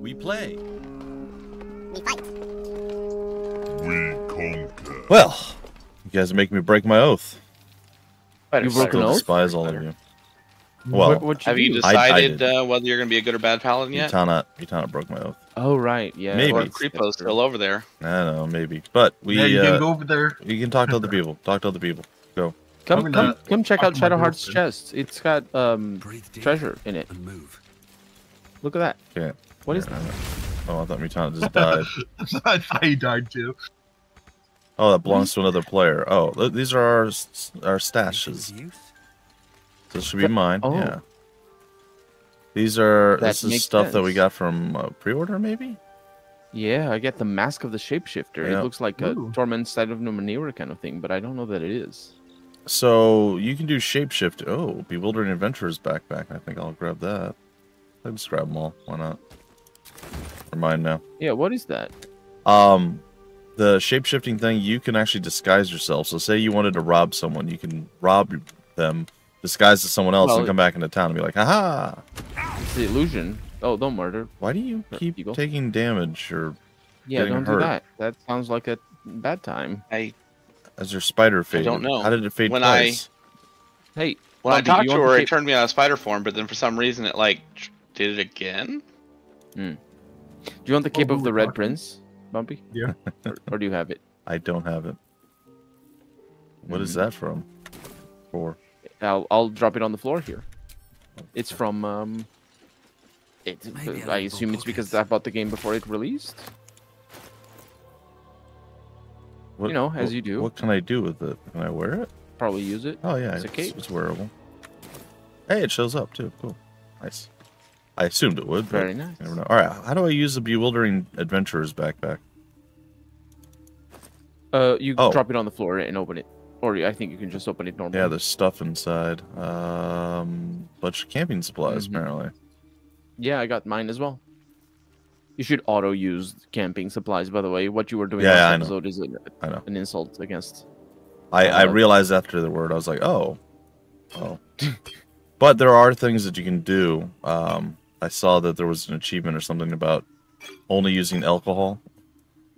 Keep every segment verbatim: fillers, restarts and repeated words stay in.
We play. We fight. We conquer. Well, you guys make me break my oath. Wait, you broke an oath? I despise all of you. Well, what, what you have do? You decided I, I uh, whether you're going to be a good or bad paladin yet? Mutanat, Mutanat broke my oath. Oh, right, yeah. Maybe. Or Creepo's still over there. I don't know, maybe. But we... Yeah, you uh, can go over there. You can talk to other people. Talk to other people. Go. Come, come, come check out Shadowheart's chest. It's got um treasure in it. Move. Look at that. Yeah. What yeah, is that? Oh, I thought Mutanat just died. I thought he died, too. Oh, that belongs to another player. Oh, these are our, our stashes. This should be mine. Oh. Yeah. These are that this is stuff sense. that we got from uh, pre-order, maybe. Yeah, I get the mask of the shapeshifter. Yeah. It looks like Ooh. a Torment Side of Numenera kind of thing, but I don't know that it is. So you can do shapeshift. Oh, Bewildering Adventurer's backpack. I think I'll grab that. I'll just grab them all. Why not? They're mine now. Yeah. What is that? Um, the shapeshifting thing. You can actually disguise yourself. So say you wanted to rob someone, you can rob them. Disguised as someone else well, and come back into town and be like, haha! It's the illusion. Oh, don't murder. Why do you keep Eagle. taking damage or Yeah, don't hurt? do that. That sounds like a bad time. I... As your spider fade. I don't know. How did it fade when twice? I... Hey, when well, I talked to her, it turned me out of spider form, but then for some reason it, like, did it again? Hmm. Do you want the cape oh, of the Red Prince, Bumpy? Yeah. or, or do you have it? I don't have it. What mm-hmm. is that from? For... I'll, I'll drop it on the floor here. It's from, um... It, I assume it's because I bought the game before it released. What, you know, as what, you do. What can I do with it? Can I wear it? Probably use it. Oh, yeah. It's, it's, a cape. it's wearable. Hey, it shows up, too. Cool. Nice. I assumed it would, but Very nice. I never know. All right, how do I use the Bewildering Adventurer's backpack? Uh, you oh. drop it on the floor and open it. Or I think you can just open it normally. Yeah, there's stuff inside. Um, bunch of camping supplies, mm-hmm. apparently. Yeah, I got mine as well. You should auto-use camping supplies, by the way. What you were doing yeah, last yeah, episode is a, I know. an insult against... I, uh, I realized after the word, I was like, oh. oh. But there are things that you can do. Um, I saw that there was an achievement or something about only using alcohol.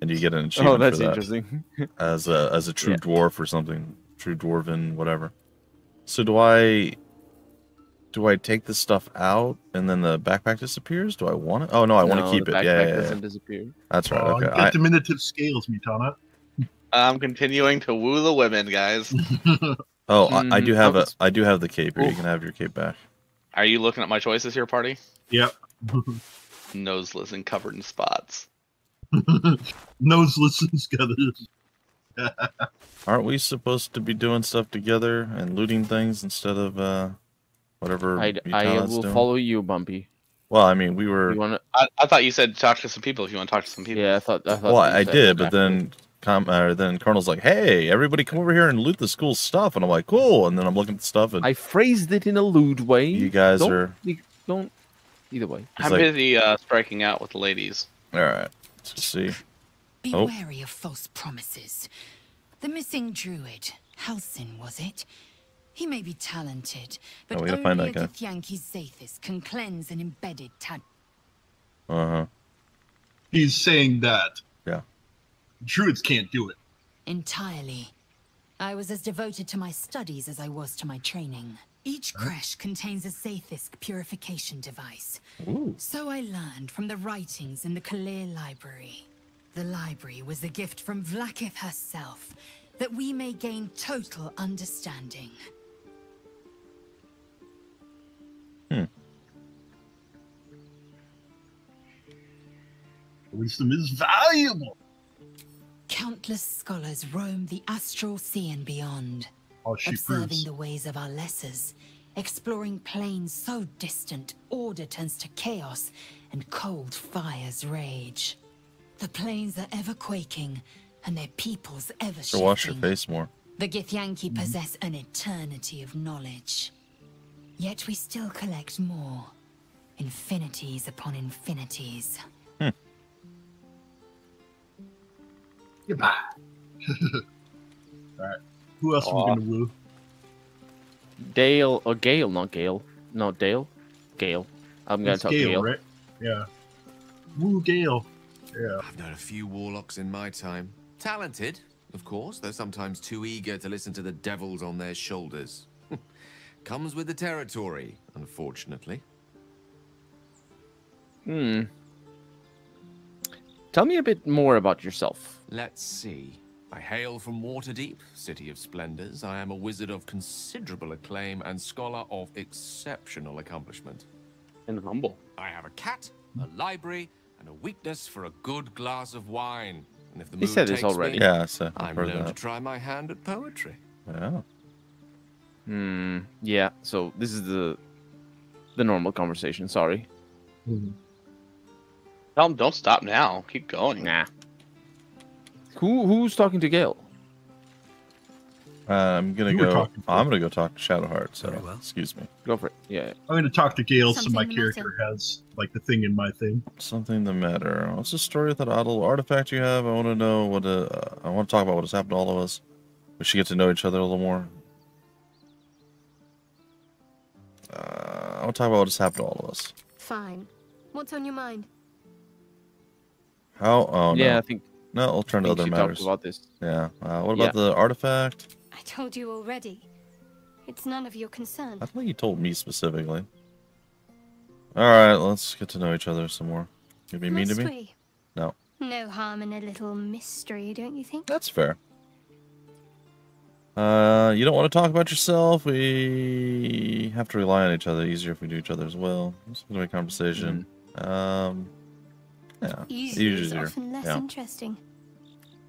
And you get an achievement. Oh, that's for that. interesting. as a as a true yeah. dwarf or something, true dwarven, whatever. So do I do I take this stuff out and then the backpack disappears? Do I want it? Oh no, I no, want to keep the it. Yeah, yeah, yeah. Doesn't disappear. That's right. Oh, okay. Get I, diminutive scales, Mutanat. I'm continuing to woo the women, guys. oh, mm, I, I do have was... a I do have the cape. Here. You can have your cape back. Are you looking at my choices here, party? Yep. Noseless and covered in spots. Noseless and scattered. Aren't we supposed to be doing stuff together and looting things instead of uh, whatever? I, I will doing? follow you, Bumpy. Well, I mean, we were. Wanna... I, I thought you said talk to some people. If you want to talk to some people, yeah, I thought. I thought well, I did, but then, com uh, then Colonel's like, "Hey, everybody, come over here and loot the school stuff," and I'm like, "Cool." And then I'm looking at stuff, and I phrased it in a lewd way. You guys don't, are don't either way. It's I'm like... busy uh, striking out with the ladies. All right. To see. Be oh. wary of false promises. The missing druid, Halcin, was it? He may be talented, but oh, only find that a Githyanki Zathis can cleanse an embedded tad. Uh huh. He's saying that. Yeah. Druids can't do it. Entirely. I was as devoted to my studies as I was to my training. Each creche contains a Zathisk purification device. Ooh. So I learned from the writings in the Gale library. The library was a gift from Vlaakith herself, that we may gain total understanding. Hmm. Wisdom is valuable. Countless scholars roam the astral sea and beyond. Oh, observing proves. the ways of our lessers, exploring planes so distant, order turns to chaos, and cold fires rage. The plains are ever quaking, and their peoples ever shifting. So wash your face more. The Githyanki mm-hmm. possess an eternity of knowledge. Yet we still collect more. Infinities upon infinities. Hmm. Goodbye. All right. Who else Aww. are we gonna woo? Dale or Gale, not Gale. No, Dale. Gale. I'm gonna it's talk Gale. Gale. Right? Yeah. Woo Gale. Yeah. I've known a few warlocks in my time. Talented, of course, though sometimes too eager to listen to the devils on their shoulders. Comes with the territory, unfortunately. Hmm. Tell me a bit more about yourself. Let's see. I hail from Waterdeep, City of Splendors. I am a wizard of considerable acclaim and scholar of exceptional accomplishment. And humble. I have a cat, a library, and a weakness for a good glass of wine. And if the mood takes me, he said this already. Yeah, so I'm known to try my hand at poetry. Yeah. Hmm. Yeah. So this is the the normal conversation. Sorry. Mm-hmm. Tell him don't stop now. Keep going. Nah. Who who's talking to Gale? Uh, I'm gonna you go. I'm gonna go talk to Shadowheart. So well. Excuse me. Go for it. Yeah, yeah. I'm gonna talk to Gale, Something so my character matter. has like the thing in my thing. Something the matter. What's the story with that odd little artifact you have? I want to know what. Uh, I want to talk about what has happened to all of us. We should get to know each other a little more. Uh, I want to talk about what has happened to all of us. Fine. What's on your mind? How? Oh no. Yeah, I think. No, we'll turn to other matters. About this. Yeah. Uh, what about yeah. the artifact? I told you already. It's none of your concern. I think you told me specifically. All right, let's get to know each other some more. You be mean to me? We? No. No harm in a little mystery, don't you think? That's fair. Uh, you don't want to talk about yourself. We have to rely on each other. Easier if we do each other's will. It's gonna be a conversation. Mm. Um. Yeah, easier is often less yeah. interesting.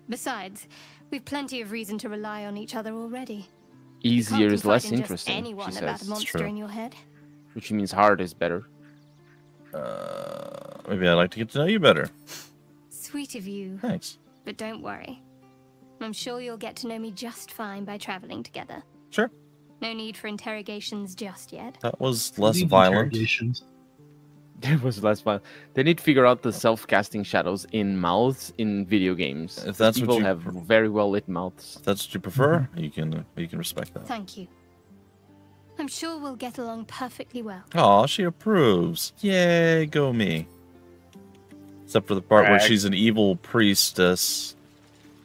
Besides, we've plenty of reason to rely on each other already. Easier is less interesting. Anyone she about says. A monster in your head, which means hard is better. Uh, maybe I'd like to get to know you better. Sweet of you. Thanks. But don't worry, I'm sure you'll get to know me just fine by traveling together. Sure. No need for interrogations just yet. That was less violent. It was less fun. They need to figure out the self-casting shadows in mouths in video games. If that's people what you have very well lit mouths. If that's what you prefer. Mm-hmm. You can uh, you can respect that. Thank you. I'm sure we'll get along perfectly well. Oh, she approves. Yay, go me. Except for the part Rag. where she's an evil priestess,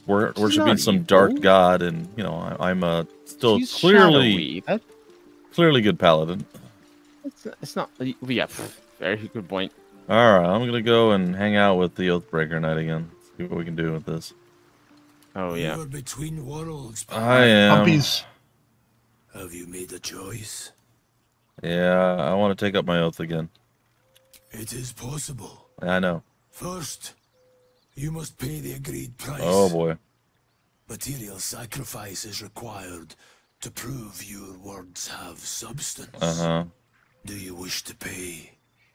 wor worshiping some evil. dark god, and you know I I'm a still she's clearly shadowy. clearly good paladin. It's not. It's not yeah. Very good point. Alright, I'm gonna go and hang out with the Oathbreaker Knight again. See what we can do with this. Oh yeah. You are between worlds, I am. Puppies. Have you made a choice? Yeah, I want to take up my oath again. It is possible. I know. First, you must pay the agreed price. Oh boy. Material sacrifice is required to prove your words have substance. Uh-huh. Do you wish to pay?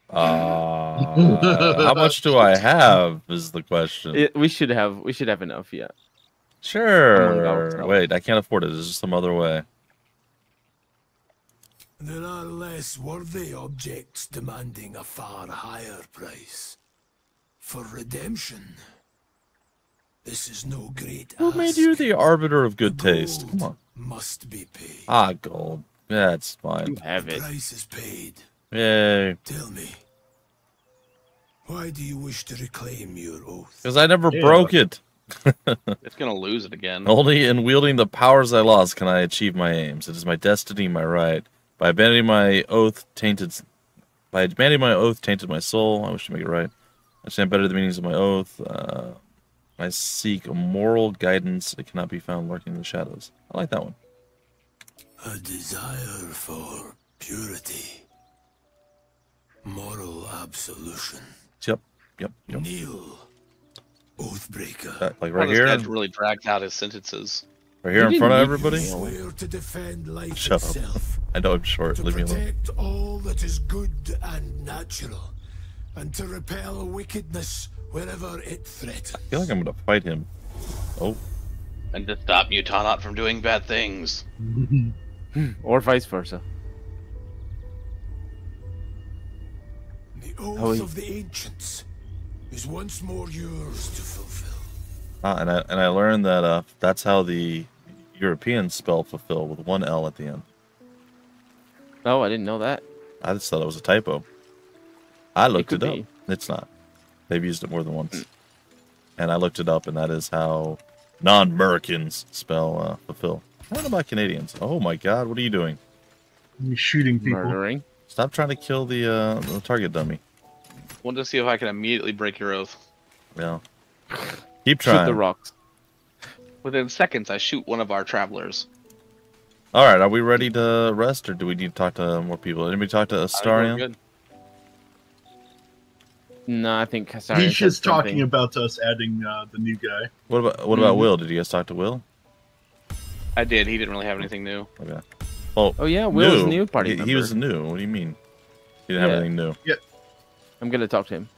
Uh, how much do I have is the question. It, we should have we should have enough, yeah. Sure. Wait, I can't afford it. There's just some other way. There are less worthy objects demanding a far higher price. For redemption. This is no great ask. Who made you the arbiter of good taste? Come on. Must be paid. Ah, gold. That's fine. You have it. The price is paid. Yay. Tell me, why do you wish to reclaim your oath? Because I never yeah. broke it. It's going to lose it again. Only in wielding the powers I lost can I achieve my aims. It is my destiny, my right. By abandoning my oath tainted by abandoning my oath tainted my soul. I wish to make it right. I stand better the meanings of my oath. Uh, I seek a moral guidance. It cannot be found lurking in the shadows. I like that one. A desire for purity. Moral absolution. Yep, yep, yep. Kneel, Oathbreaker. That, like right oh, here. This guy's really dragged out his sentences. Right here you in front of everybody. Swear to defend life Shut itself, up. I know I'm short. To Leave me alone. Protect all that is good and natural, and to repel wickedness wherever it threatens. I feel like I'm going to fight him. Oh. And to stop Mutanat from doing bad things. Or vice versa. The oath of the ancients is once more yours to fulfill. Ah, and I and I learned that uh, that's how the European spell fulfill with one L at the end. Oh, I didn't know that. I just thought it was a typo. I looked it, it up. Be. It's not. They've used it more than once. And I looked it up, and that is how non-Americans spell uh, fulfill. What about Canadians? Oh my god, what are you doing? You're shooting people. Murdering. Stop trying to kill the, uh, the target dummy. Wanted to see if I can immediately break your oath. Yeah. Keep trying. Shoot the rocks. Within seconds, I shoot one of our travelers. All right, are we ready to rest, or do we need to talk to more people? Anybody talk to Astarion? No, I think Astarion. He's just talking something. about us adding uh, the new guy. What about what mm-hmm. about Wyll? Did you guys talk to Wyll? I did. He didn't really have anything new. Okay. Oh, oh yeah, Will new. was new party. He, member. he was new. What do you mean? He didn't yeah. have anything new. Yeah. I'm gonna talk to him.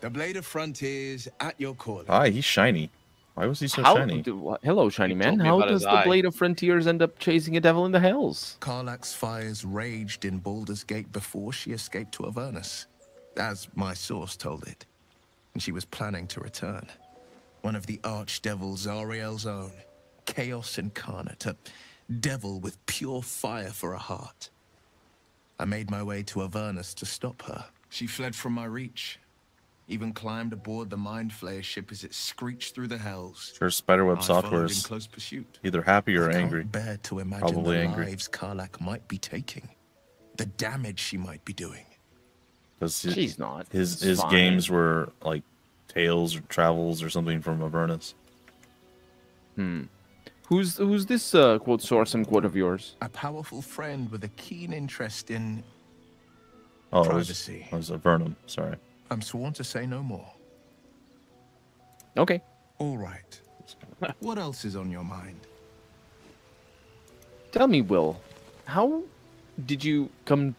The blade of frontiers at your call. Hi, he's shiny. Why was he so How, shiny? Do, hello, shiny man. How does the eye. blade of frontiers end up chasing a devil in the hells? Karlak's fires raged in Baldur's Gate before she escaped to Avernus, as my source told it, and she was planning to return. One of the archdevil Zariel's own, chaos incarnate, a devil with pure fire for a heart. I made my way to Avernus to stop her. She fled from my reach. Even climbed aboard the mind flayer ship as it screeched through the hells. Sure, Spiderweb software is close pursuit. Either happy or I angry. Can't bear to imagine Probably the angry. lives Karlak might be taking, the damage she might be doing. His, She's not. His his fine. games were like tales or travels or something from Avernus. Hmm. Who's who's this uh, quote source and quote of yours? A powerful friend with a keen interest in oh, privacy. It was, it was Avernum. Sorry. I'm sworn to say no more. Okay. All right. What else is on your mind? Tell me, Will, how did you come...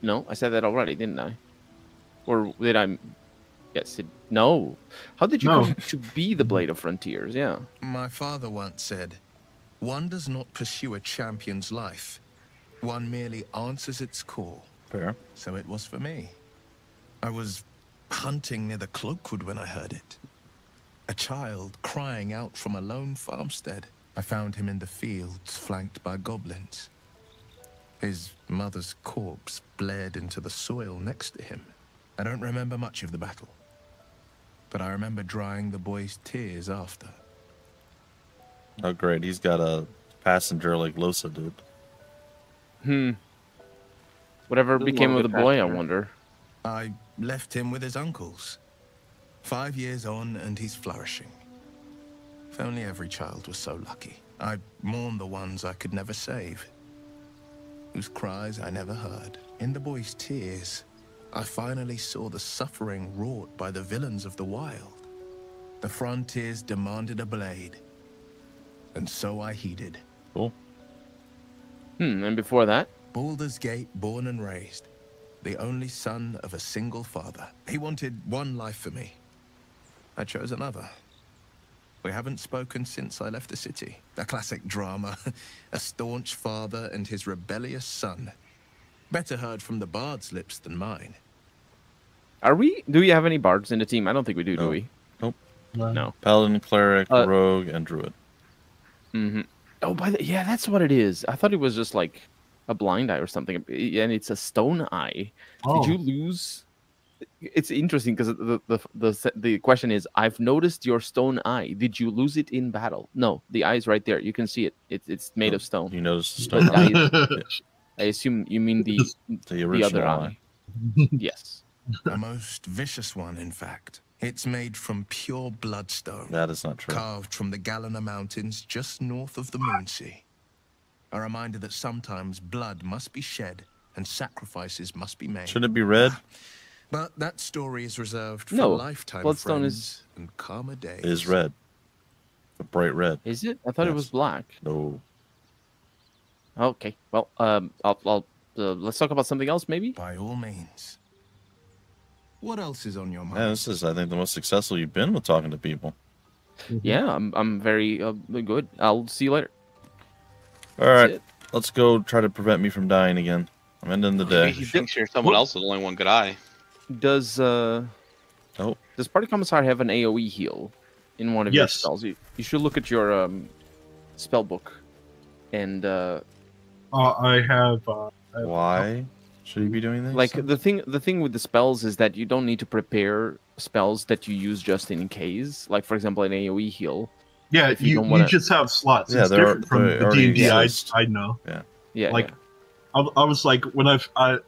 No, I said that already, didn't I? Or did I... Yes, it... No. How did you no. come to be the Blade of Frontiers? Yeah. My father once said, one does not pursue a champion's life. One merely answers its call. Fair. So it was for me. I was... hunting near the Cloakwood when I heard it. A child crying out from a lone farmstead. I found him in the fields, flanked by goblins. His mother's corpse bled into the soil next to him. I don't remember much of the battle, but I remember drying the boy's tears after. Oh great, he's got a passenger like Losa, dude. Hmm. Whatever Still became of the boy, passenger. I wonder. I left him with his uncles. Five years on, and he's flourishing. If only every child was so lucky. I mourn the ones I could never save, whose cries I never heard. In the boy's tears, I finally saw the suffering wrought by the villains of the wild. The frontiers demanded a blade, and so I heeded. Cool. Hmm, and before that? Baldur's Gate, born and raised. The only son of a single father. He wanted one life for me. I chose another. We haven't spoken since I left the city. A classic drama. A staunch father and his rebellious son. Better heard from the bard's lips than mine. Are we... Do we have any bards in the team? I don't think we do, no. do we? Nope. No. no. Paladin, cleric, uh, rogue, and druid. Mm-hmm. Oh, by the... Yeah, that's what it is. I thought it was just like... a blind eye or something, and it's a stone eye. Oh. Did you lose? It's interesting because the, the the the question is, I've noticed your stone eye. Did you lose it in battle? No, the eye's right there. You can see it. It's it's made oh, of stone. You noticed the stone eye. I assume you mean the the, the other eye. eye. Yes, the most vicious one, in fact. It's made from pure bloodstone. That is not true. Carved from the Galena mountains, just north of the Moon Sea. A reminder that sometimes blood must be shed and sacrifices must be made. Should it be red? But that story is reserved for no, lifetime bloodstone friends is, and calmer days. It is red. A bright red. Is it? I thought yes. it was black. No. Okay. Well, um, I'll, I'll, uh, let's talk about something else, maybe? By all means. What else is on your mind? Yeah, this is, I think, the most successful you've been with talking to people. Yeah, I'm, I'm very uh, good. I'll see you later. All right, let's go try to prevent me from dying again. I'm ending the day. He thinks you're someone else with only one good eye. Does uh, oh, does Party Commissar have an A O E heal in one of yes. your spells? You, you should look at your um, spell book. And uh, uh I have. Uh, I have Why? Should you be doing this? Like the thing, the thing with the spells is that you don't need to prepare spells that you use just in case. Like for example, an AoE heal. Yeah, if you, you, don't wanna... you just have slots. Yeah, it's different are, from the D and D I, I know. Yeah, yeah. Like, yeah. I, I was like when I've, I,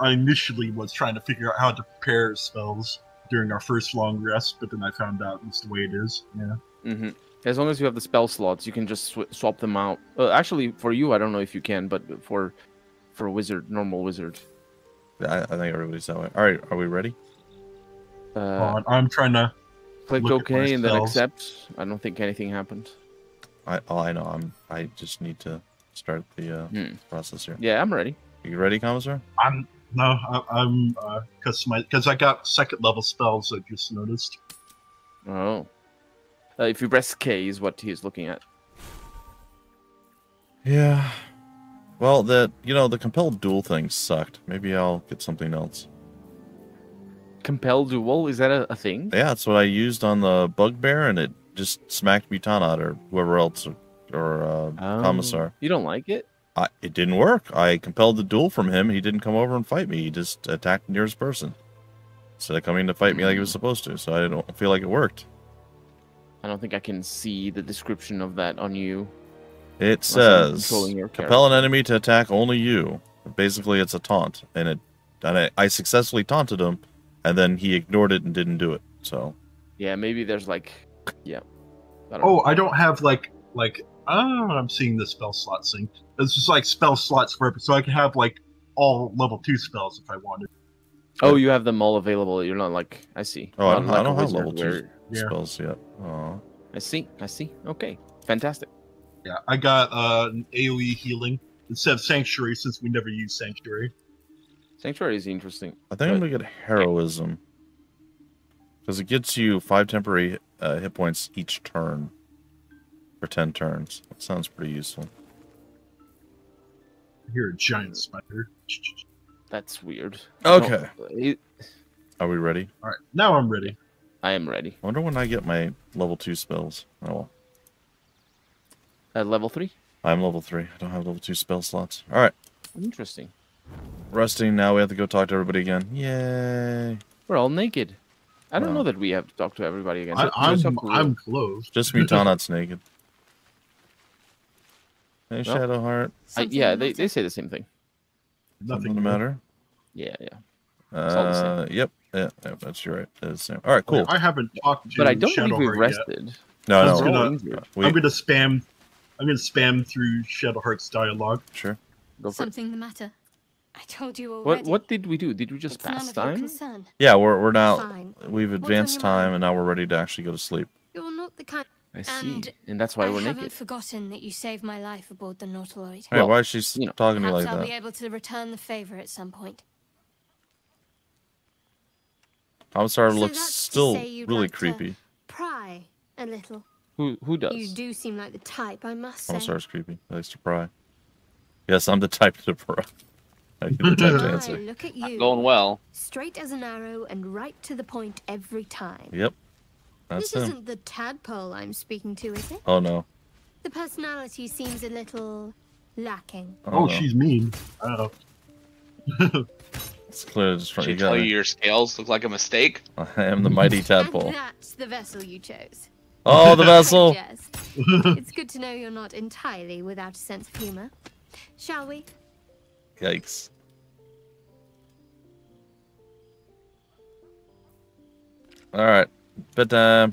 I initially was trying to figure out how to prepare spells during our first long rest, but then I found out it's the way it is. Yeah. Mm-hmm. As long as you have the spell slots, you can just sw swap them out. Uh, actually, for you, I don't know if you can, but for for wizard, normal wizard. I, I think everybody's that way. All right, are we ready? Uh, uh, I'm trying to click OK and then accept. I don't think anything happened. I all I know, I'm I just need to start the uh, hmm. process here. Yeah, I'm ready. Are you ready, Commissar? I'm no, I, I'm because uh, my because I got second level spells. I just noticed. Oh. Uh, if you press K is what he's looking at. Yeah. Well, the, you know, the compelled duel thing sucked. Maybe I'll get something else. Compelled duel? Is that a, a thing? Yeah, that's what I used on the bugbear, and it just smacked Mutanat or whoever else, or, or uh, um, Commissar. You don't like it? I, it didn't work. I compelled the duel from him. He didn't come over and fight me. He just attacked the nearest person. Instead of coming to fight me like he was supposed to, so I don't feel like it worked. I don't think I can see the description of that on you. It says, compel an enemy to attack only you. Basically, it's a taunt. And it, and I, I successfully taunted him, and then he ignored it and didn't do it. So, yeah, maybe there's like, yeah. I don't oh, know. I don't have like, like, oh, I'm seeing the spell slot thing. It's just like spell slots for it, so I can have like all level two spells if I wanted. Oh, you have them all available. You're not like, I see. Oh, I don't, like I don't have level two where... yeah. spells yet. Aww. I see. I see. Okay. Fantastic. Yeah, I got uh, an AoE healing instead of Sanctuary, since we never use Sanctuary. Sanctuary is interesting. I think but... I'm going to get Heroism. Because it gets you five temporary uh, hit points each turn. For ten turns. That sounds pretty useful. I hear a giant spider. That's weird. Okay. It... Are we ready? All right. Now I'm ready. I am ready. I wonder when I get my level two spells. Oh well. At level three? I'm level three. I don't have level two spell slots. All right. Interesting. Resting now. We have to go talk to everybody again. Yay. We're all naked. I don't wow. know that we have to talk to everybody again. I, I'm, I'm clothed. Just Mutanat's naked. Hey, well, Shadowheart. I, yeah, they, they say the same thing. Nothing to matter. Yeah, yeah. Uh, yep. Yeah, yeah, that's right. That's same. All right, cool. I haven't talked to, but I don't think we've rested. Yet. No, no. Gonna, uh, we... I'm gonna spam. I'm gonna spam through Shadowheart's dialogue. Sure. Go for Something it. the matter? I told you already. What What did we do? Did we just it's pass time? Yeah, we're we're now Fine. we've advanced time, and now we're ready to actually go to sleep. You're not the kind. I see, and, and that's why I we're naked. I haven't forgotten that you saved my life aboard the Nautiloid. Well, hey, why is she you know, talking to me like I'll that? I'll be able to return the favor at some point. Commissar so looks still really like creepy. Pry a little. Who who does? You do seem like the type, I must say. Commissar's creepy. He likes to pry. Yes, I'm the type to pry. I get the type to answer. Look at you. Going well. Straight as an arrow and right to the point every time. Yep. That's this him. Isn't the tadpole I'm speaking to, is it? Oh no. The personality seems a little lacking. Oh, oh no. She's mean. Oh. It's clear just Did she you tell you your scales look like a mistake? I am the mighty tadpole. And that's the vessel you chose. Oh, the vessel! It's good to know you're not entirely without a sense of humor. Shall we? Yikes. Alright. Bedtime.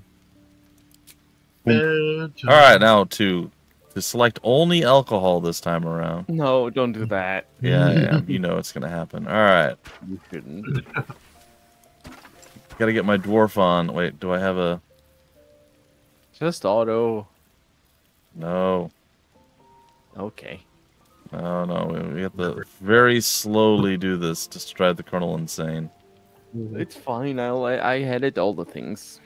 Bedtime. Alright, now to, to select only alcohol this time around. No, don't do that. Yeah, yeah, you know it's gonna happen. Alright. You shouldn't. Gotta get my dwarf on. Wait, do I have a... Just auto. No. Okay. No, no, we have to very slowly do this to drive the Colonel insane. It's fine, I'll, I edit all the things.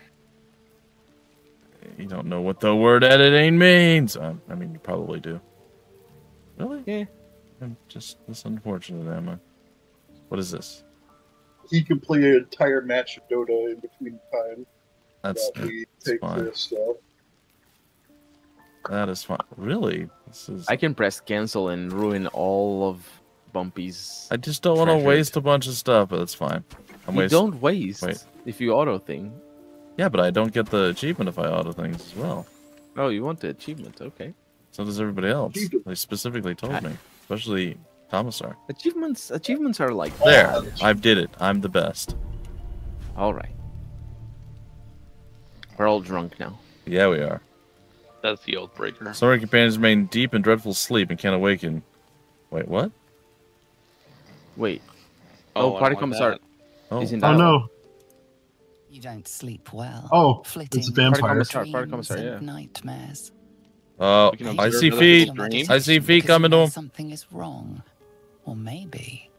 You don't know what the word editing means. I, I mean, you probably do. Really? Yeah. I'm just this unfortunate, am I? What is this? He can play an entire match of Dota in between time. That's, that we that's take fine. This stuff. That is fine. Really? This is. I can press cancel and ruin all of Bumpy's. I just don't want to waste a bunch of stuff, but that's fine. I'm you waste... don't waste Wait. if you auto thing. Yeah, but I don't get the achievement if I auto things as well. Oh, you want the achievement? Okay. So does everybody else. They specifically told I... me, especially Commissar. Achievements, achievements are like there. Oh, I did it. I'm the best. All right. We're all drunk now. Yeah, we are. That's the Oathbreaker. Some of our companions remain deep in dreadful sleep and can't awaken. Wait, what? Wait. Oh, oh party commissar. Oh. oh no. You don't sleep well. Oh, Flitting. It's a vampire. Party commissar, yeah. Nightmares. Uh, I see feet. I see feet coming to him. Something is wrong, or maybe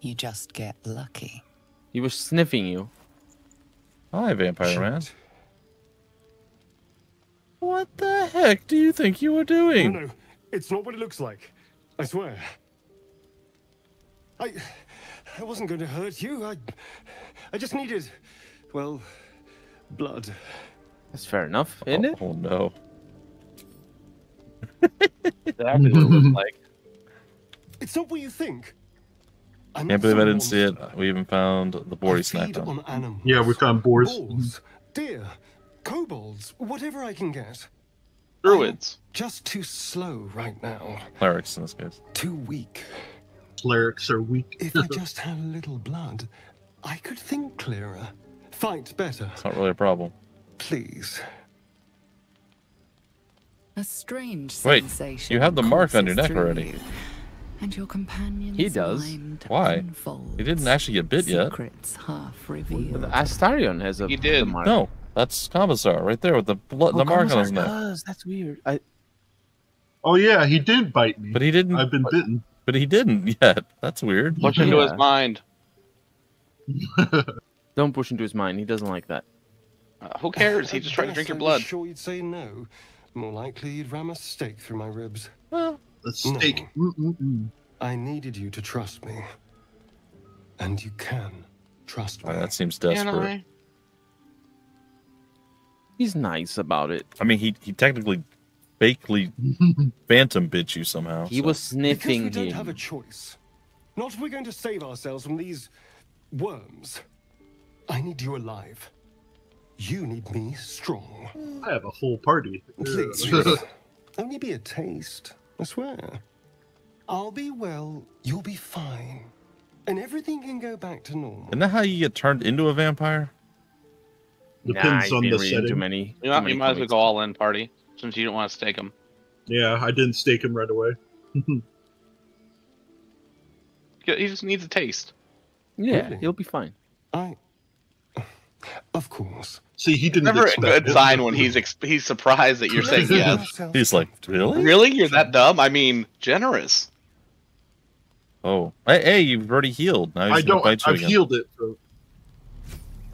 you just get lucky. He was sniffing you. Hi, vampire Shit. man. What the heck do you think you were doing? No, no, it's not what it looks like. I swear. I, I wasn't going to hurt you. I, I just needed, well, blood. That's fair enough, isn't oh, it? Oh no. Exactly what it looks like. It's not what you think. I can't believe I didn't see it. We even found the boar snapped on. Yeah, we found boars. Boars, deer, kobolds, whatever I can get. Druids. Just too slow right now. Clerics in this case. Too weak. Clerics are weak. If I just had a little blood, I could think clearer, fight better. It's not really a problem. Please. A strange Wait, sensation you have the mark on your neck already. You, and your companions he does. Why? He didn't actually get bit yet. Astarion has a. He did. The mark. No, that's Commissar right there with the blood, oh, the mark Commissar on his neck. Does. That's weird. I... Oh yeah, he did bite me. But he didn't. I've been but, bitten. But he didn't yet. That's weird. Push yeah. into his mind. Don't push into his mind. He doesn't like that. Uh, who cares? He just tried to drink your blood. I'm sure you'd say no. More likely you'd ram a stake through my ribs. Well, a stake. No. Mm-mm-mm. I needed you to trust me. And you can trust me. Oh, that seems desperate. He's nice about it. I mean, he, he technically, fakely phantom bitch you somehow. He so. was sniffing because we him. don't have a choice. Not if we're going to save ourselves from these worms. I need you alive. You need me strong. I have a whole party. Please, only be a taste, I swear. I'll be well, you'll be fine, and everything can go back to normal. Isn't that how you get turned into a vampire? Depends nah, on the setting. Too many, you, know, too many you might as well go all in party, since you don't want to stake him. Yeah, I didn't stake him right away. He just needs a taste. Yeah, really? He'll be fine. I... Of course. See, he didn't. Never a good sign when he's ex he's surprised that you're saying yes. He's like, really? Really? You're that dumb? I mean, generous. Oh, hey, hey you've already healed. Now I don't. Bite you I've again. healed it. So...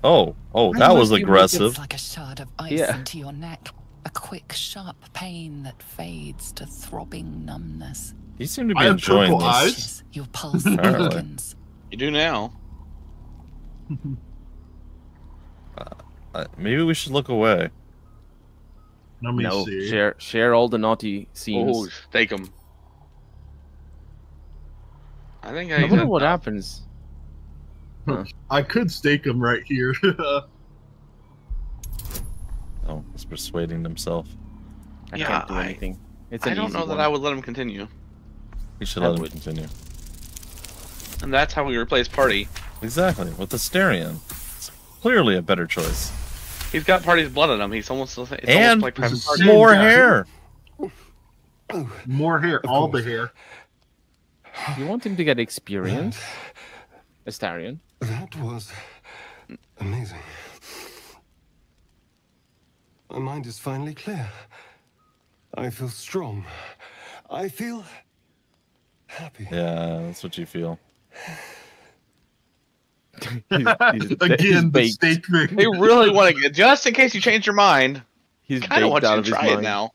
Oh, oh, that was aggressive. Like a shard of ice yeah. into your neck, a quick, sharp pain that fades to throbbing numbness. You seem to be I enjoying this. Eyes? Your pulse quickens. You do now. Uh, maybe we should look away. Let me no, see. share share all the naughty scenes. Oh, take them. I think I. I wonder what happens. Huh. I could stake him right here. Oh, he's persuading himself. I yeah, can't do I, anything. It's an I don't know one. that I would let him continue. We should I let would. him continue. And that's how we replace party. Exactly with Astarion. Clearly a better choice. He's got party's blood in him. He's almost, it's and almost like it's more down. hair. More hair. All the hair. You want him to get experience, that, Astarion? That was amazing. My mind is finally clear. I feel strong. I feel happy. Yeah, that's what you feel. he's, he's, Again, the steak thing. They really want to get, just in case you change your mind. He's kind of want you to try it now.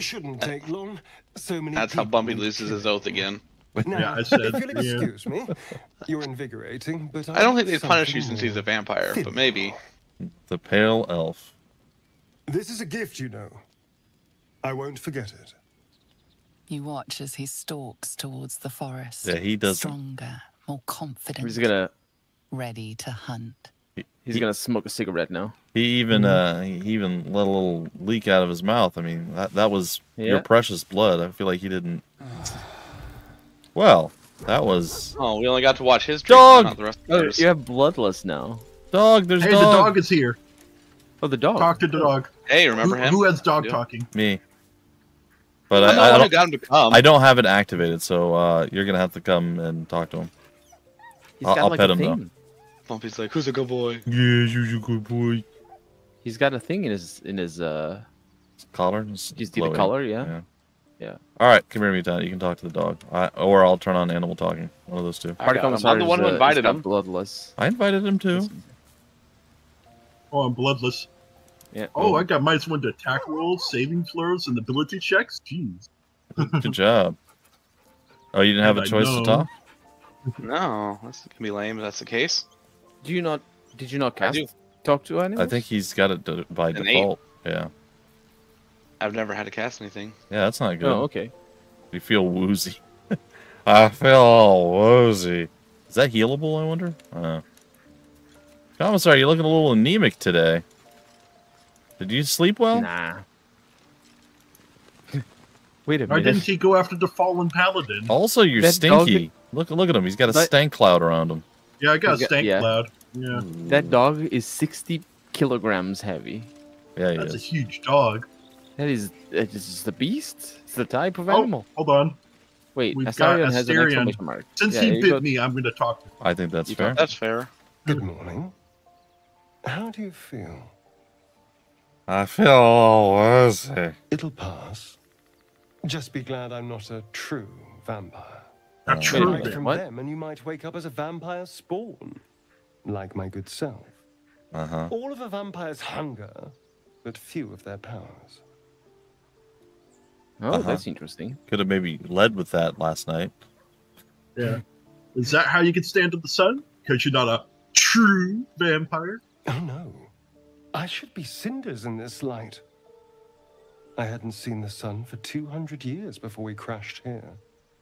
Shouldn't take long. So many. That's how Bumpy loses his oath again. Now, yeah, I said, if you'll excuse yeah. me, you're invigorating, but I, I don't think they punish you since he's a vampire, but maybe. The pale elf. This is a gift, you know. I won't forget it. You watch as he stalks towards the forest. Yeah, he does. Stronger, more confident. He's gonna ready to hunt. He, he's he, gonna smoke a cigarette now. He even mm-hmm. uh, he even let a little leak out of his mouth. I mean, that that was yeah. your precious blood. I feel like he didn't. Well, that was. Oh, we only got to watch his dog. Not the rest of oh, you have bloodless now. Dog, there's hey, dog. the dog is here. Oh, the dog. Talk to the dog. Hey, remember who, him? Who has dog talking? Me. But I, I, I, don't, got him to come. I don't have it activated, so uh, you're going to have to come and talk to him. He's I'll, got, I'll like, pet him, thing. though. Bumpy's like, who's a good boy? Yes, who's a good boy? He's got a thing in his... in his uh... collar? He's the collar, yeah. yeah. Yeah. All right, come here, Mutant. You can talk to the dog. I, or I'll turn on animal talking. One of those two. I'm the one who uh, invited him. Bloodless. I invited him, too. Oh, I'm bloodless. Yeah. Oh, I got minus one to attack rolls, saving throws, and ability checks. Jeez. Good job. Oh, you didn't have and a choice to talk? No, that's gonna be lame. If that's the case. Do you not? Did you not cast talk to animals? I think he's got it by An default. Eight. Yeah. I've never had to cast anything. Yeah, that's not good. Oh, okay. You feel woozy. I feel all woozy. Is that healable? I wonder. Uh, Commissar, you're looking a little anemic today. Did you sleep well? Nah. Wait a minute. Why didn't he go after the fallen paladin? Also, you're that stinky. Dog... Look, look at him. He's got a that... stank cloud around him. Yeah, I got He's a stank got, yeah. cloud. Yeah. That dog is sixty kilograms heavy. Yeah, he That's is. a huge dog. That is, that is the beast. It's the type of animal. Oh, hold on. Wait, We've Astarion got has an exclamation mark. Since yeah, he bit go... me, I'm going to talk to him. I think that's you fair. That's fair. Good morning. How do you feel? I feel all woozy. It'll pass. Just be glad I'm not a true vampire. A uh, true vampire? From what? them, and you might wake up as a vampire spawn, like my good self. Uh-huh. All of a vampire's hunger, but few of their powers. Oh, uh-huh. That's interesting. Could have maybe led with that last night. Yeah. Is that how you can stand up the sun? Because you're not a true vampire? Oh, no. I should be cinders in this light. I hadn't seen the sun for two hundred years before we crashed here.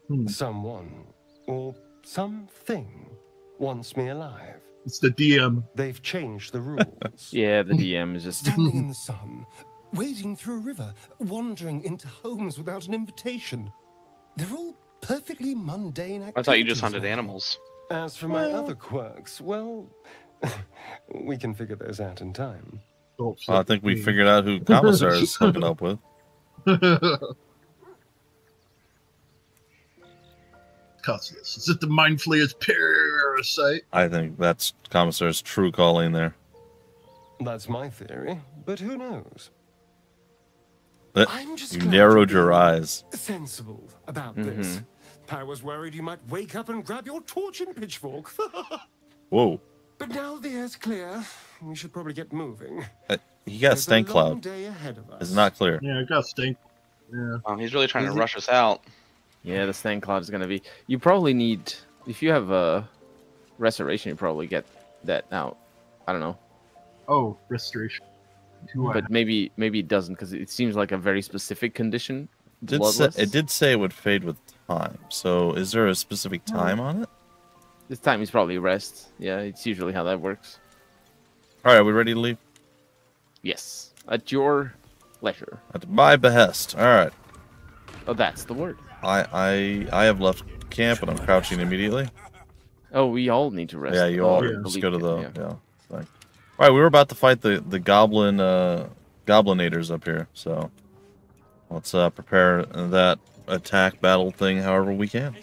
Hmm. Someone, or something, wants me alive. It's the D M. They've changed the rules. Yeah, the D M is just... Standing in the sun, wading through a river, wandering into homes without an invitation. They're all perfectly mundane activities. I thought you just hunted animals. As for my well... other quirks, well... we can figure those out in time. Well, I think we figured out who Commissar is hooking up with. Cossus, is it the mind flayer's parasite? I think that's Commissar's true calling there. That's my theory, but who knows? But I'm just you narrowed your eyes. Sensible about mm-hmm. this. I was worried you might wake up and grab your torch and pitchfork. Whoa. But now the air's clear. We should probably get moving. Uh, he got a stank cloud. It's not clear. Yeah, it got stank. Yeah. Um, he's really trying is to it... rush us out. Yeah, the stank cloud is going to be... You probably need... If you have a restoration, you probably get that out. I don't know. Oh, restoration. Too but maybe maybe it doesn't, because it seems like a very specific condition. Did say, it did say it would fade with time. So is there a specific time no. on it? This time he's probably rest. Yeah, it's usually how that works. All right, are we ready to leave? Yes, at your leisure. At my behest. All right. Oh, that's the word. I I I have left camp and I'm crouching immediately. Oh, we all need to rest. Yeah, you all yeah. just go to the yeah. yeah thing. All right, we were about to fight the the goblin uh goblinators up here, so let's uh prepare that attack battle thing however we can.